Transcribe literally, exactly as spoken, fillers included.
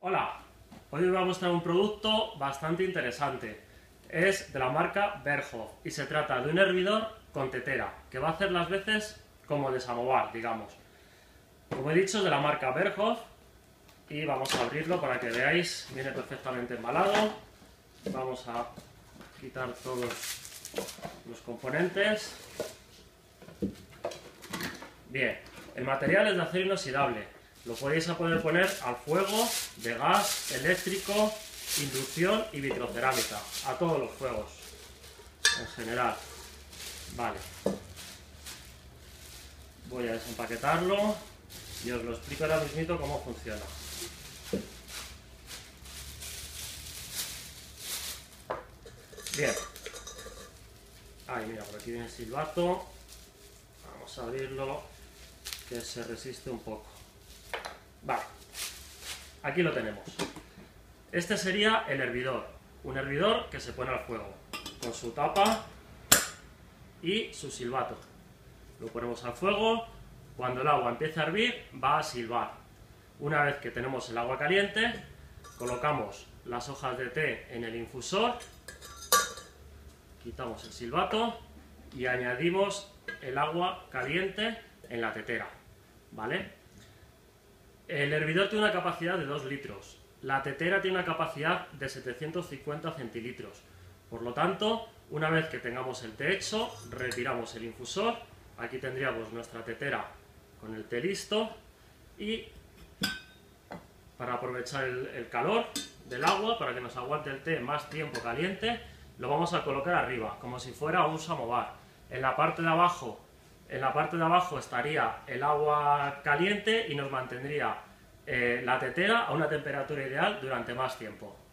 Hola, hoy os voy a mostrar un producto bastante interesante. Es de la marca BergHOFF y se trata de un hervidor con tetera que va a hacer las veces como de samovar, digamos. Como he dicho, es de la marca BergHOFF y vamos a abrirlo para que veáis. Viene perfectamente embalado. Vamos a quitar todos los componentes. Bien, el material es de acero inoxidable. Lo podéis poder poner al fuego, de gas, eléctrico, inducción y vitrocerámica, a todos los fuegos, en general. Vale. Voy a desempaquetarlo y os lo explico ahora mismito cómo funciona. Bien. Ahí, mira, por aquí viene el silbato. Vamos a abrirlo, que se resiste un poco. Vale, aquí lo tenemos. Este sería el hervidor, un hervidor que se pone al fuego, con su tapa y su silbato. Lo ponemos al fuego, cuando el agua empiece a hervir va a silbar. Una vez que tenemos el agua caliente, colocamos las hojas de té en el infusor, quitamos el silbato y añadimos el agua caliente en la tetera, ¿vale? El hervidor tiene una capacidad de dos litros, la tetera tiene una capacidad de setecientos cincuenta centilitros, por lo tanto, una vez que tengamos el té hecho, retiramos el infusor, aquí tendríamos nuestra tetera con el té listo, y para aprovechar el, el calor del agua, para que nos aguante el té más tiempo caliente, lo vamos a colocar arriba, como si fuera un samovar. En la parte de abajo, En la parte de abajo estaría el agua caliente y nos mantendría eh, la tetera a una temperatura ideal durante más tiempo.